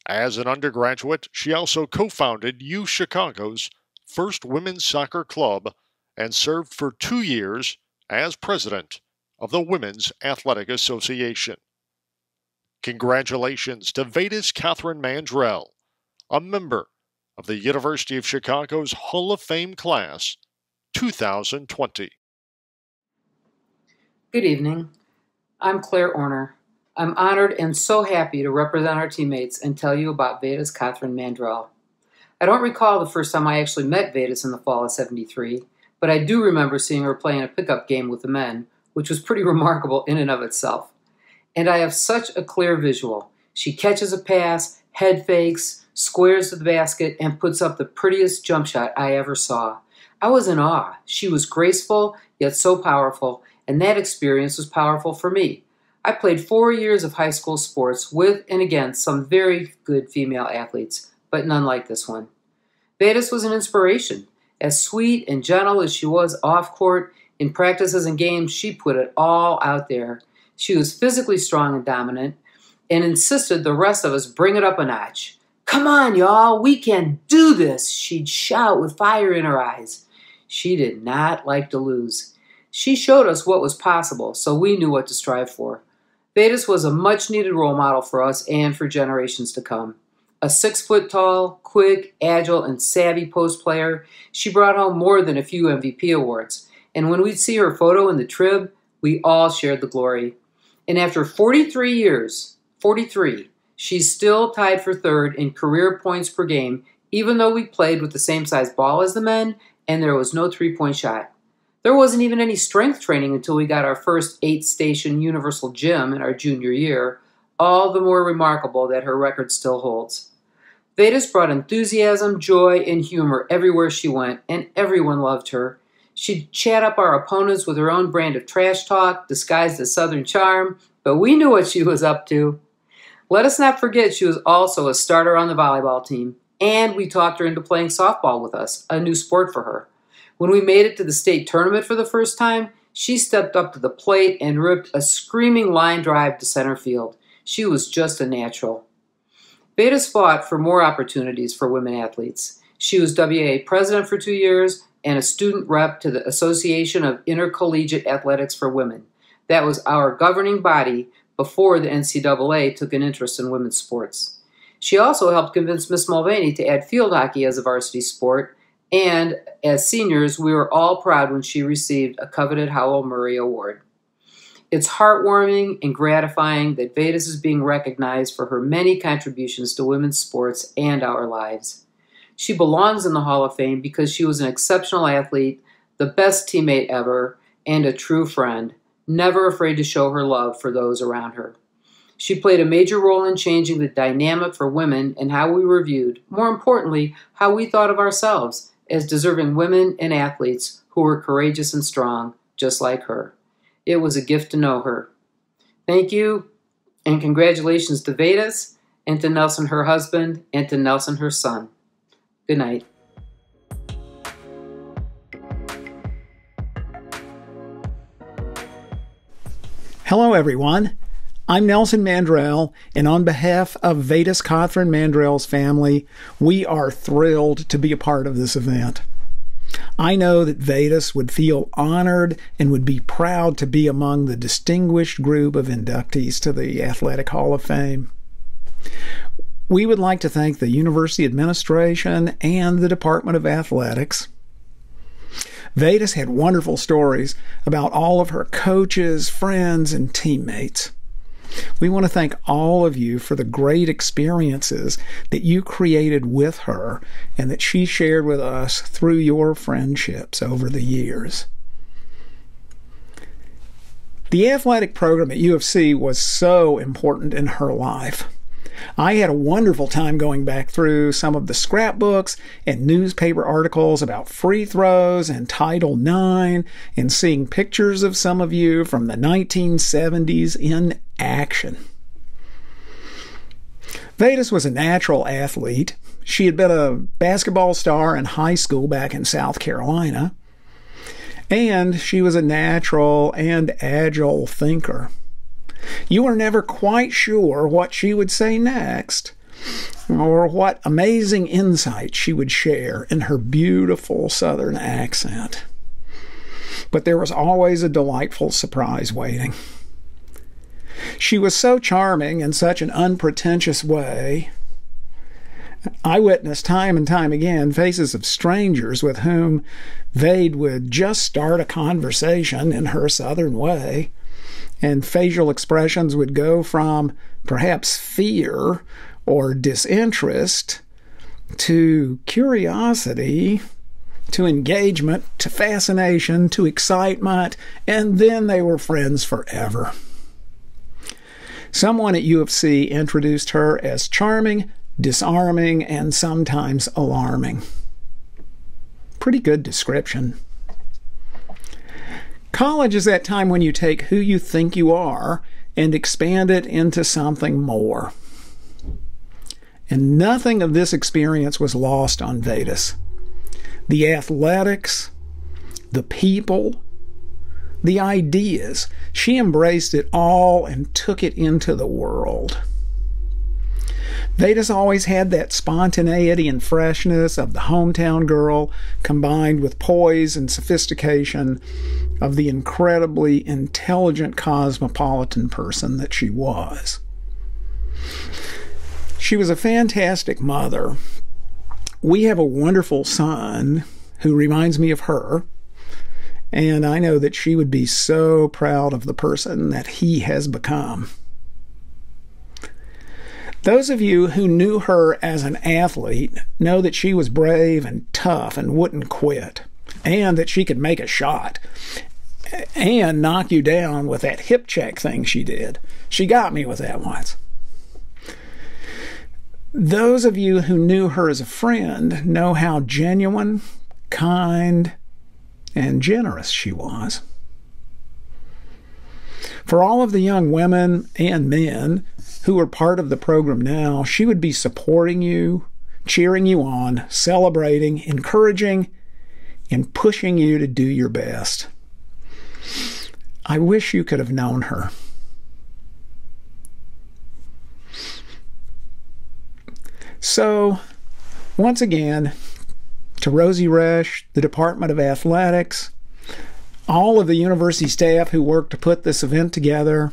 As an undergraduate, she also co-founded UChicago's first women's soccer club and served for 2 years as president of the Women's Athletic Association. Congratulations to Vadis Catherine Mandrell, a member of the University of Chicago's Hall of Fame Class 2020. Good evening. I'm Claire Orner. I'm honored and so happy to represent our teammates and tell you about Vadis Catherine Mandrell. I don't recall the first time I actually met Vadis in the fall of '73, but I do remember seeing her play in a pickup game with the men, which was pretty remarkable in and of itself. And I have such a clear visual. She catches a pass, head fakes, squares to the basket, and puts up the prettiest jump shot I ever saw. I was in awe. She was graceful, yet so powerful, and that experience was powerful for me. I played 4 years of high school sports with and against some very good female athletes, but none like this one. Vadis was an inspiration. As sweet and gentle as she was off court, in practices and games, she put it all out there. She was physically strong and dominant and insisted the rest of us bring it up a notch. "Come on, y'all, we can do this," she'd shout with fire in her eyes. She did not like to lose. She showed us what was possible, so we knew what to strive for. Vadis was a much-needed role model for us and for generations to come. A 6-foot-tall, quick, agile, and savvy post player, she brought home more than a few MVP awards. And when we'd see her photo in the Trib, we all shared the glory. And after 43 years, she's still tied for third in career points per game, even though we played with the same size ball as the men and there was no three-point shot. There wasn't even any strength training until we got our first 8-station universal gym in our junior year, all the more remarkable that her record still holds. Vadis brought enthusiasm, joy, and humor everywhere she went, and everyone loved her. She'd chat up our opponents with her own brand of trash talk, disguised as Southern charm, but we knew what she was up to. Let us not forget she was also a starter on the volleyball team, and we talked her into playing softball with us, a new sport for her. When we made it to the state tournament for the first time, she stepped up to the plate and ripped a screaming line drive to center field. She was just a natural. Vadis fought for more opportunities for women athletes. She was WAA president for 2 years, and a student rep to the Association of Intercollegiate Athletics for Women. That was our governing body before the NCAA took an interest in women's sports. She also helped convince Miss Mulvaney to add field hockey as a varsity sport, and as seniors, we were all proud when she received a coveted Howell Murray Award. It's heartwarming and gratifying that Vadis is being recognized for her many contributions to women's sports and our lives. She belongs in the Hall of Fame because she was an exceptional athlete, the best teammate ever, and a true friend, never afraid to show her love for those around her. She played a major role in changing the dynamic for women and how we were viewed, more importantly, how we thought of ourselves as deserving women and athletes who were courageous and strong, just like her. It was a gift to know her. Thank you, and congratulations to Vadis, and to Nelson, her husband, and to Nelson, her son. Good night. Hello, everyone. I'm Nelson Mandrell, and on behalf of Vadis Catherine Mandrell's family, we are thrilled to be a part of this event. I know that Vadis would feel honored and would be proud to be among the distinguished group of inductees to the Athletic Hall of Fame. We would like to thank the University Administration and the Department of Athletics. Vadis had wonderful stories about all of her coaches, friends, and teammates. We want to thank all of you for the great experiences that you created with her and that she shared with us through your friendships over the years. The athletic program at U of C was so important in her life. I had a wonderful time going back through some of the scrapbooks and newspaper articles about free throws and Title IX, and seeing pictures of some of you from the 1970s in action. Vadis was a natural athlete. She had been a basketball star in high school back in South Carolina, and she was a natural and agile thinker. You were never quite sure what she would say next or what amazing insight she would share in her beautiful Southern accent. But there was always a delightful surprise waiting. She was so charming in such an unpretentious way. I witnessed time and time again faces of strangers with whom Vade would just start a conversation in her Southern way, and facial expressions would go from perhaps fear or disinterest to curiosity, to engagement, to fascination, to excitement, and then they were friends forever. Someone at U of C introduced her as charming, disarming, and sometimes alarming. Pretty good description. College is that time when you take who you think you are and expand it into something more. And nothing of this experience was lost on Vadis. The athletics, the people, the ideas, she embraced it all and took it into the world. Vadis always had that spontaneity and freshness of the hometown girl combined with poise and sophistication of the incredibly intelligent cosmopolitan person that she was. She was a fantastic mother. We have a wonderful son who reminds me of her, and I know that she would be so proud of the person that he has become. Those of you who knew her as an athlete know that she was brave and tough and wouldn't quit, and that she could make a shot and knock you down with that hip check thing she did. She got me with that once. Those of you who knew her as a friend know how genuine, kind, and generous she was. For all of the young women and men who are part of the program now, she would be supporting you, cheering you on, celebrating, encouraging, and pushing you to do your best. I wish you could have known her. So, once again, to Rosie Resch, the Department of Athletics, all of the university staff who worked to put this event together,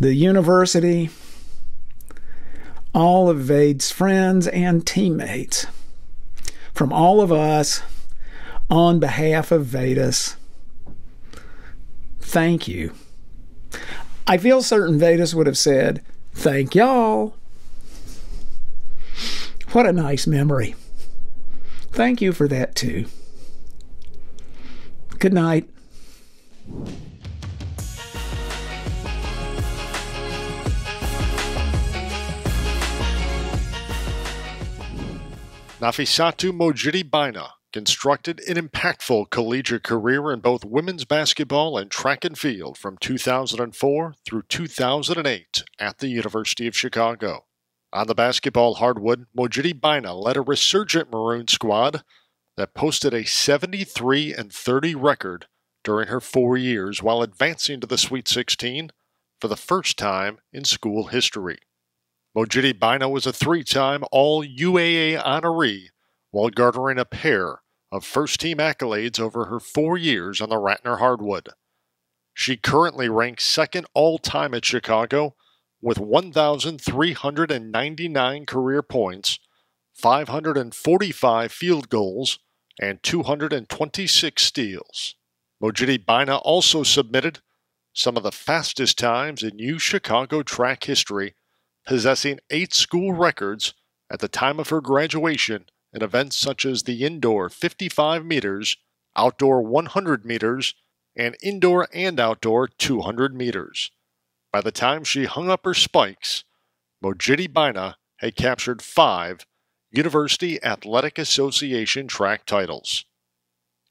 the university, all of Vade's friends and teammates. From all of us, on behalf of Vadis, thank you. I feel certain Vadis would have said, thank y'all. What a nice memory. Thank you for that, too. Good night. Nofisatu Mojidi-Bayna constructed an impactful collegiate career in both women's basketball and track and field from 2004 through 2008 at the University of Chicago. On the basketball hardwood, Mojidi-Bayna led a resurgent Maroon squad that posted a 73-30 record during her 4 years while advancing to the Sweet 16 for the first time in school history. Mojidi-Bayna was a three-time All-UAA honoree while garnering a pair of first-team accolades over her 4 years on the Ratner hardwood. She currently ranks second all-time at Chicago with 1,399 career points, 545 field goals, and 226 steals. Mojidi-Bayna also submitted some of the fastest times in UChicago track history, possessing 8 school records at the time of her graduation in events such as the indoor 55 meters, outdoor 100 meters, and indoor and outdoor 200 meters. By the time she hung up her spikes, Mojidi-Bayna had captured 5 University Athletic Association track titles.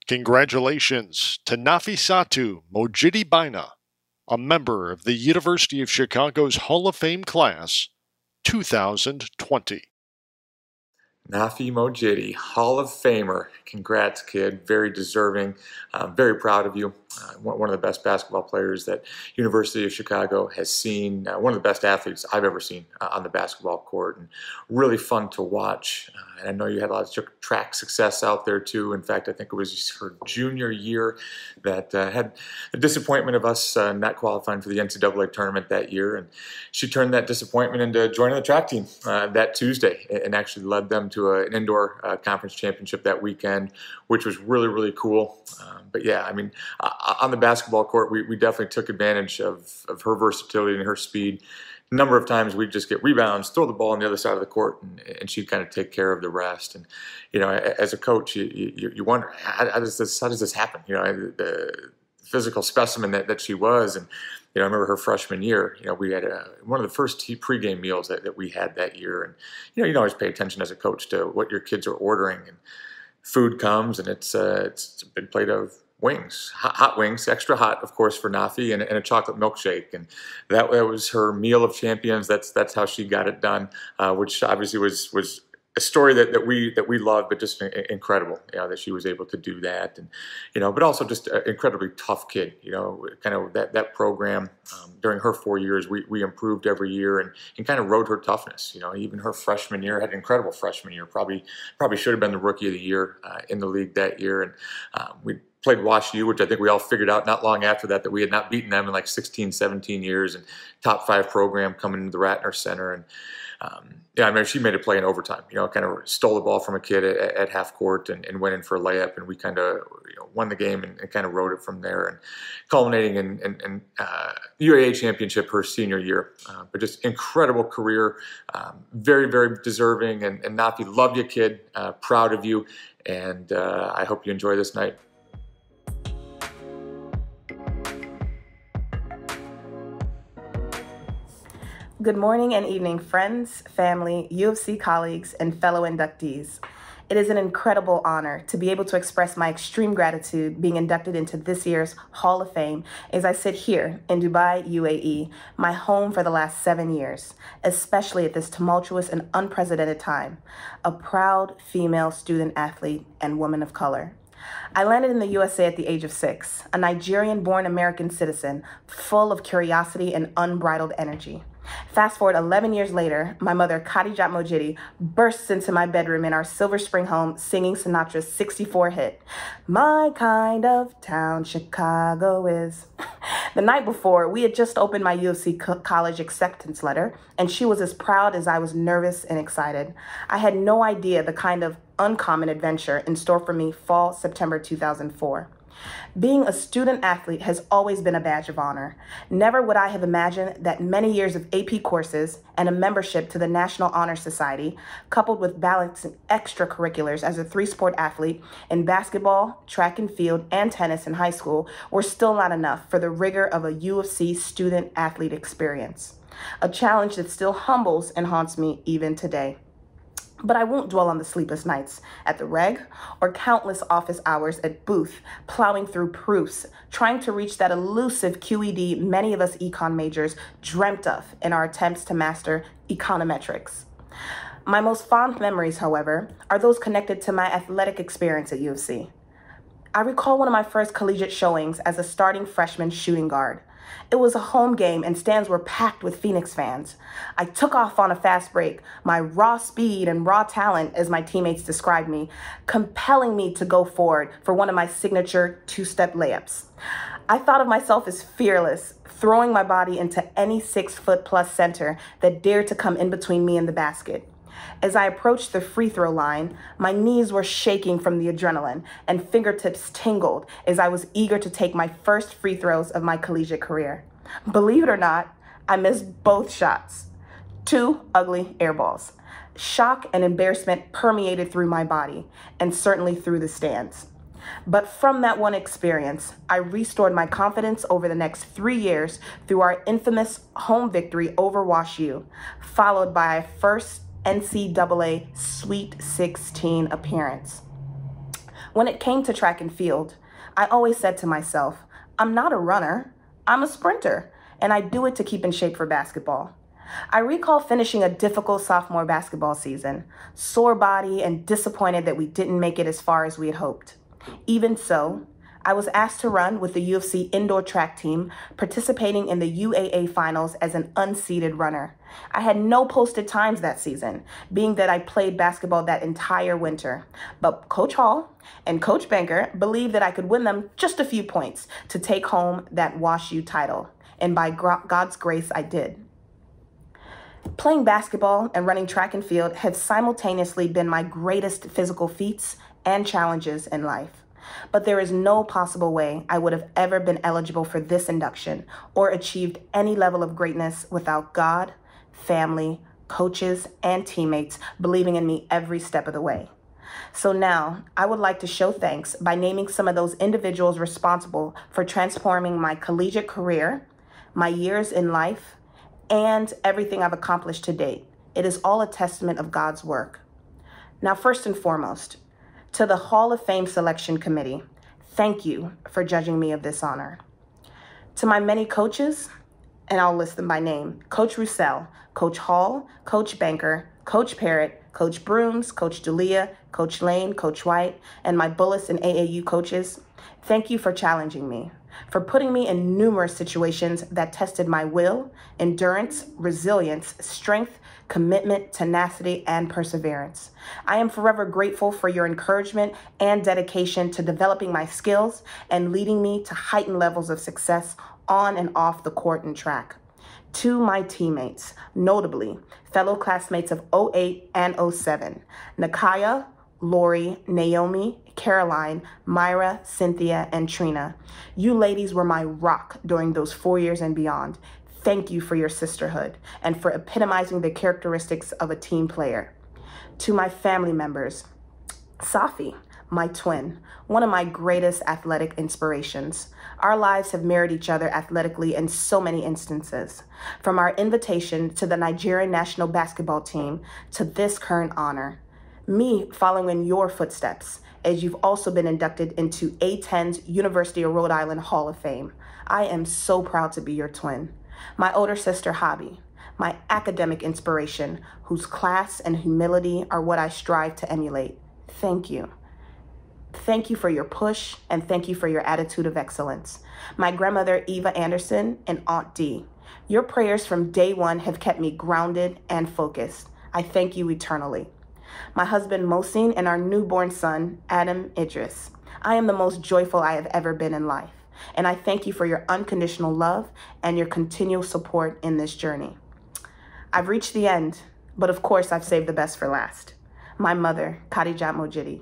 Congratulations to Nofisatu Mojidi-Bayna, a member of the University of Chicago's Hall of Fame class, 2020. Nafi Mojidi, Hall of Famer. Congrats, kid. Very deserving. Very proud of you. One of the best basketball players that University of Chicago has seen. One of the best athletes I've ever seen on the basketball court, and really fun to watch. And I know you had a lot of track success out there too. In fact, I think it was her junior year that had a disappointment of us not qualifying for the NCAA tournament that year, and she turned that disappointment into joining the track team that Tuesday, and actually led them to an indoor conference championship that weekend, which was really, really cool. But yeah, I mean, on the basketball court, we definitely took advantage of her versatility and her speed. A number of times we'd just get rebounds, throw the ball on the other side of the court, and she'd kind of take care of the rest. And, you know, as a coach, you wonder, how does this happen? You know, the physical specimen that she was. And, you know, I remember her freshman year, you know, we had one of the first pregame meals that we had that year. And, you know, you always pay attention as a coach to what your kids are ordering. And food comes, and it's a big plate of wings, hot wings, extra hot, of course, for Nafi, and a chocolate milkshake. And that was her meal of champions. That's how she got it done, which obviously was a story that we love, but just incredible, you know, that she was able to do that. And, you know, but also just an incredibly tough kid, you know, kind of that program during her 4 years, we improved every year and kind of rode her toughness. You know, even her freshman year, had an incredible freshman year, probably should have been the rookie of the year in the league that year. And we played Wash U, which I think we all figured out not long after that we had not beaten them in like 16, 17 years, and top 5 program coming into the Ratner Center. And yeah, I remember she made a play in overtime, you know, kind of stole the ball from a kid at half court and went in for a layup, and we kind of, you know, won the game and kind of rode it from there, and culminating in UAA championship her senior year. But just incredible career, very, very deserving, and Nafi, love you, kid, proud of you, and I hope you enjoy this night. Good morning and evening, friends, family, U of C colleagues, and fellow inductees. It is an incredible honor to be able to express my extreme gratitude being inducted into this year's Hall of Fame as I sit here in Dubai, UAE, my home for the last 7 years, especially at this tumultuous and unprecedented time, a proud female student athlete and woman of color. I landed in the USA at the age of 6, a Nigerian-born American citizen full of curiosity and unbridled energy. Fast forward 11 years later, my mother, Khadijat Mojidi, bursts into my bedroom in our Silver Spring home singing Sinatra's 64 hit, "My kind of town Chicago is." The night before, we had just opened my U of C college acceptance letter, and she was as proud as I was nervous and excited. I had no idea the kind of uncommon adventure in store for me fall September 2004. Being a student athlete has always been a badge of honor. Never would I have imagined that many years of AP courses and a membership to the National Honor Society, coupled with balancing extracurriculars as a three-sport athlete in basketball, track and field, and tennis in high school, were still not enough for the rigor of a U of C student-athlete experience, a challenge that still humbles and haunts me even today. But I won't dwell on the sleepless nights at the reg or countless office hours at Booth, plowing through proofs, trying to reach that elusive QED many of us econ majors dreamt of in our attempts to master econometrics. My most fond memories, however, are those connected to my athletic experience at U of C. I recall one of my first collegiate showings as a starting freshman shooting guard. It was a home game and stands were packed with Phoenix fans. I took off on a fast break, my raw speed and raw talent, as my teammates described me, compelling me to go forward for one of my signature two-step layups. I thought of myself as fearless, throwing my body into any 6-foot-plus center that dared to come in between me and the basket. As I approached the free throw line, my knees were shaking from the adrenaline and fingertips tingled as I was eager to take my first free throws of my collegiate career. Believe it or not, I missed both shots. Two ugly air balls. Shock and embarrassment permeated through my body and certainly through the stands. But from that one experience, I restored my confidence over the next 3 years through our infamous home victory over Wash U, followed by our first NCAA Sweet 16 appearance. When it came to track and field, I always said to myself, I'm not a runner, I'm a sprinter, and I do it to keep in shape for basketball. I recall finishing a difficult sophomore basketball season, sore body and disappointed that we didn't make it as far as we had hoped. Even so, I was asked to run with the U of C indoor track team, participating in the UAA finals as an unseeded runner. I had no posted times that season, being that I played basketball that entire winter. But Coach Hall and Coach Banker believed that I could win them just a few points to take home that Wash U title. And by God's grace, I did. Playing basketball and running track and field have simultaneously been my greatest physical feats and challenges in life. But there is no possible way I would have ever been eligible for this induction or achieved any level of greatness without God, family, coaches, and teammates believing in me every step of the way. So now I would like to show thanks by naming some of those individuals responsible for transforming my collegiate career, my years in life, and everything I've accomplished to date. It is all a testament of God's work. Now, first and foremost, to the Hall of Fame Selection Committee, thank you for judging me of this honor. To my many coaches, and I'll list them by name, Coach Roussel, Coach Hall, Coach Banker, Coach Parrott, Coach Brooms, Coach D'Elia, Coach Lane, Coach White, and my Bullis and AAU coaches, thank you for challenging me, for putting me in numerous situations that tested my will, endurance, resilience, strength, commitment, tenacity, and perseverance. I am forever grateful for your encouragement and dedication to developing my skills and leading me to heightened levels of success on and off the court and track. To my teammates, notably fellow classmates of 08 and 07, Nakaya, Lori, Naomi, Caroline, Myra, Cynthia, and Trina. You ladies were my rock during those 4 years and beyond. Thank you for your sisterhood and for epitomizing the characteristics of a team player. To my family members, Safi, my twin, one of my greatest athletic inspirations. Our lives have mirrored each other athletically in so many instances, from our invitation to the Nigerian national basketball team to this current honor. Me following in your footsteps, as you've also been inducted into A10's University of Rhode Island Hall of Fame. I am so proud to be your twin. My older sister, Hobby, my academic inspiration, whose class and humility are what I strive to emulate. Thank you. Thank you for your push, and thank you for your attitude of excellence. My grandmother, Eva Anderson, and Aunt Dee, Your prayers from day one have kept me grounded and focused. I thank you eternally. My husband Mohsin and our newborn son, Adam Idris. I am the most joyful I have ever been in life, and I thank you for your unconditional love and your continual support in this journey. I've reached the end, but of course I've saved the best for last. My mother, Khadijat Mojidi.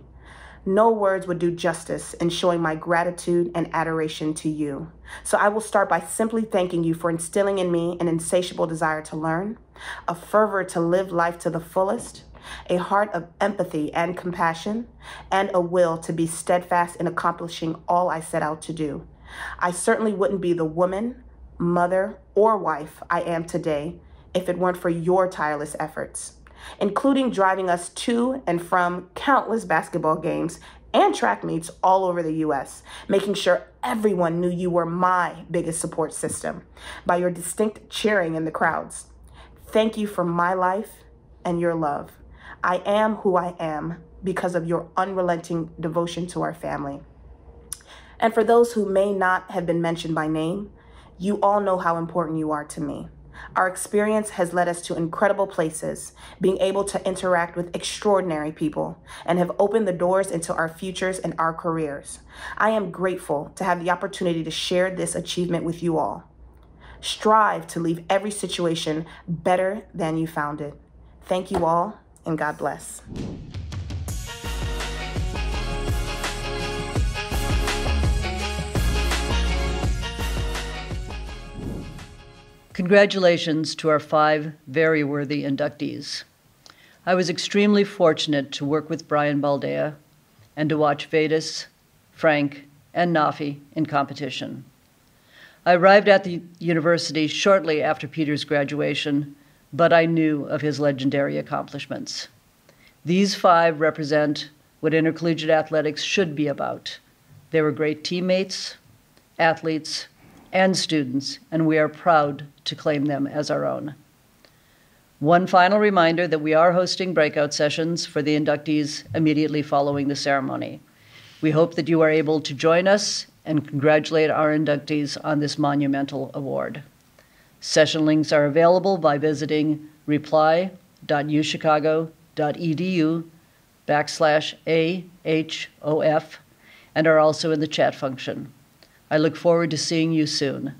No words would do justice in showing my gratitude and adoration to you. So I will start by simply thanking you for instilling in me an insatiable desire to learn, a fervor to live life to the fullest, a heart of empathy and compassion, and a will to be steadfast in accomplishing all I set out to do. I certainly wouldn't be the woman, mother, or wife I am today if it weren't for your tireless efforts, including driving us to and from countless basketball games and track meets all over the U.S., making sure everyone knew you were my biggest support system by your distinct cheering in the crowds. Thank you for my life and your love. I am who I am because of your unrelenting devotion to our family. And for those who may not have been mentioned by name, you all know how important you are to me. Our experience has led us to incredible places, being able to interact with extraordinary people, and have opened the doors into our futures and our careers. I am grateful to have the opportunity to share this achievement with you all. Strive to leave every situation better than you found it. Thank you all, and God bless. Congratulations to our 5 very worthy inductees. I was extremely fortunate to work with Brian Baldea and to watch Vadis, Frank, and Nafi in competition. I arrived at the university shortly after Peter's graduation, but I knew of his legendary accomplishments. These 5 represent what intercollegiate athletics should be about. They were great teammates, athletes, and students, and we are proud to claim them as our own. One final reminder that we are hosting breakout sessions for the inductees immediately following the ceremony. We hope that you are able to join us and congratulate our inductees on this monumental award. Session links are available by visiting reply.uchicago.edu/AHOF and are also in the chat function. I look forward to seeing you soon.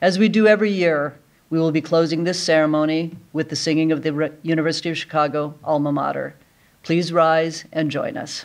As we do every year, we will be closing this ceremony with the singing of the University of Chicago alma mater. Please rise and join us.